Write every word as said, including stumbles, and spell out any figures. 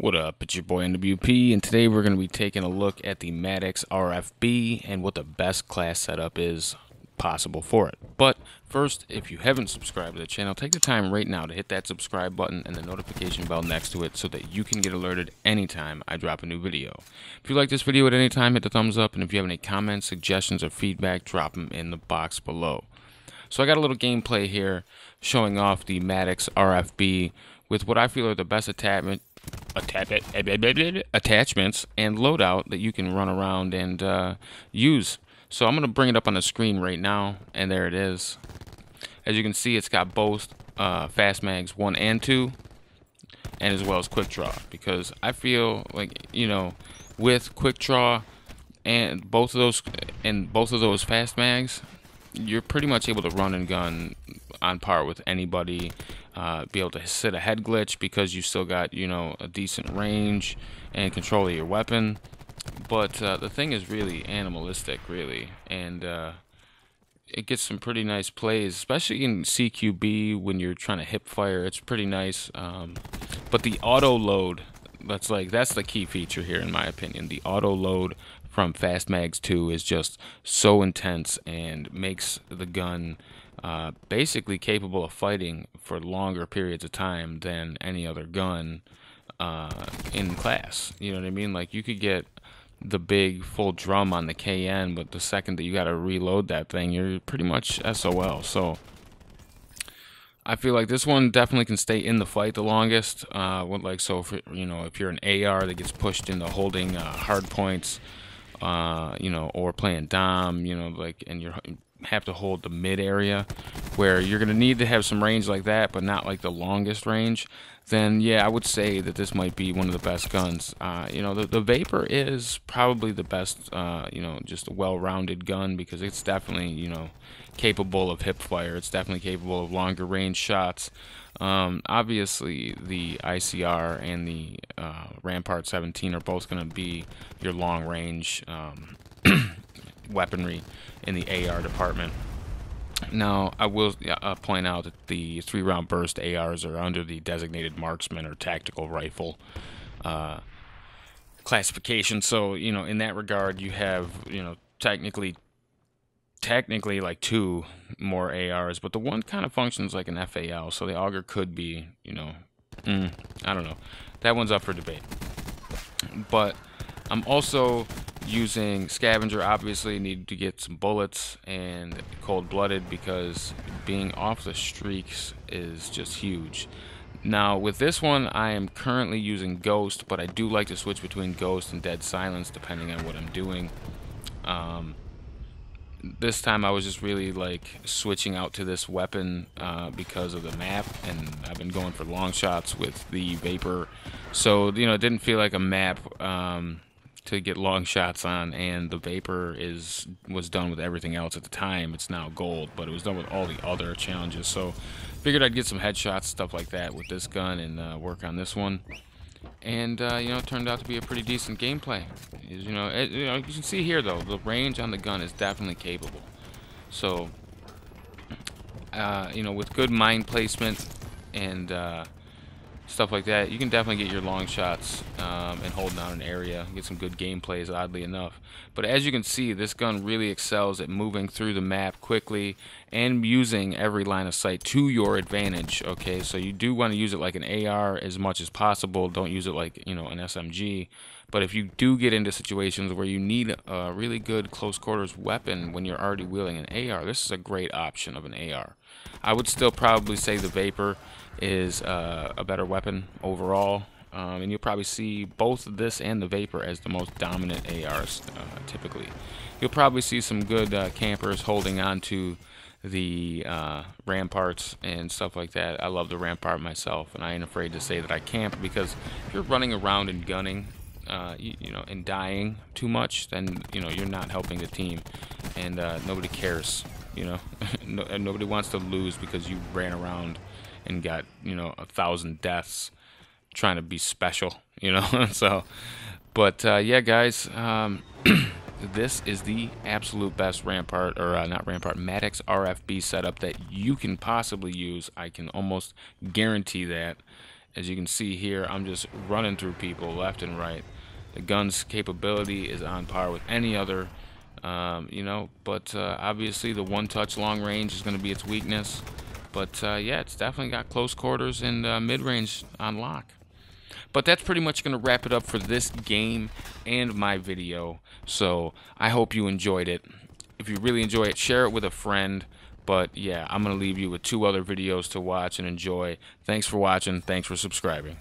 What up, it's your boy N W P, and today we're going to be taking a look at the Maddox R F B and what the best class setup is possible for it. But first, if you haven't subscribed to the channel, take the time right now to hit that subscribe button and the notification bell next to it so that you can get alerted anytime I drop a new video. If you like this video at any time, hit the thumbs up, and if you have any comments, suggestions, or feedback, drop them in the box below. So I got a little gameplay here showing off the Maddox R F B with what I feel are the best attachment attachments and loadout that you can run around and uh, use. So I'm gonna bring it up on the screen right now, and there it is. As you can see, it's got both uh, fast mags one and two, and as well as quick draw, because I feel like, you know, with quick draw and both of those and both of those fast mags, you're pretty much able to run and gun on par with anybody, uh, be able to sit a head glitch because you still got, you know, a decent range and control of your weapon. But uh, the thing is really animalistic, really, and uh, it gets some pretty nice plays, especially in C Q B when you're trying to hip fire. It's pretty nice, um, but the auto load, that's like that's the key feature here in my opinion. The auto load from Fast Mags two is just so intense and makes the gun uh, basically capable of fighting for longer periods of time than any other gun uh, in class. You know what I mean? Like, you could get the big full drum on the K N, but the second that you got to reload that thing, you're pretty much S O L. So I feel like this one definitely can stay in the fight the longest. Uh, what, like, so if, you know, if you're an A R that gets pushed into holding uh, hard points, uh, you know, or playing Dom, you know, like, and you're have to hold the mid area where you're gonna need to have some range like that, but not like the longest range, then yeah, I would say that this might be one of the best guns. Uh, you know, the, the Vapor is probably the best, uh, you know, just a well-rounded gun, because it's definitely, you know, capable of hip fire. It's definitely capable of longer range shots. Um, obviously, the I C R and the uh, Rampart seventeen are both gonna be your long range um, weaponry in the A R department. Now, I will uh, point out that the three-round burst A Rs are under the designated marksman or tactical rifle uh, classification. So, you know, in that regard, you have, you know, technically, technically like two more A Rs, but the one kind of functions like an F A L. So the Auger could be, you know, mm, I don't know. That one's up for debate. But I'm also using Scavenger. Obviously need to get some bullets, and Cold-Blooded, because being off the streaks is just huge. Now with this one, I am currently using Ghost, but I do like to switch between Ghost and Dead Silence depending on what I'm doing. Um, this time I was just really like switching out to this weapon uh, because of the map, and I've been going for long shots with the Vapor, so, you know, it didn't feel like a map um, to get long shots on, and the Vapor is was done with everything else at the time. It's now gold, but it was done with all the other challenges, so figured I'd get some headshots, stuff like that with this gun, and uh, work on this one. And uh, you know, it turned out to be a pretty decent gameplay. You know, it, you know, you can see here though, the range on the gun is definitely capable. So uh, you know, with good mind placement and uh, stuff like that, you can definitely get your long shots um, and hold down an area, get some good game plays, oddly enough. But as you can see, this gun really excels at moving through the map quickly and using every line of sight to your advantage. Okay, so you do want to use it like an A R as much as possible. Don't use it like, you know, an S M G. But if you do get into situations where you need a really good close quarters weapon when you're already wielding an A R, this is a great option of an A R. I would still probably say the Vapor is uh, a better weapon overall, um, and you'll probably see both this and the Vapor as the most dominant A Rs uh, typically. You'll probably see some good uh, campers holding on to the uh, Ramparts and stuff like that. I love the Rampart myself, and I ain't afraid to say that I camp, because if you're running around and gunning, Uh, you, you know, and dying too much, then, you know, you're not helping the team, and uh, nobody cares, you know. No, and nobody wants to lose because you ran around and got, you know, a thousand deaths trying to be special, you know. So, but uh, yeah, guys, um, this is the absolute best Rampart, or uh, not Rampart, Maddox R F B setup that you can possibly use. I can almost guarantee that. As you can see here, I'm just running through people left and right. The gun's capability is on par with any other, um, you know, but uh, obviously the one-touch long range is going to be its weakness. But uh, yeah, it's definitely got close quarters and uh, mid-range on lock. But that's pretty much going to wrap it up for this game and my video. So I hope you enjoyed it. If you really enjoy it, share it with a friend. But yeah, I'm going to leave you with two other videos to watch and enjoy. Thanks for watching. Thanks for subscribing.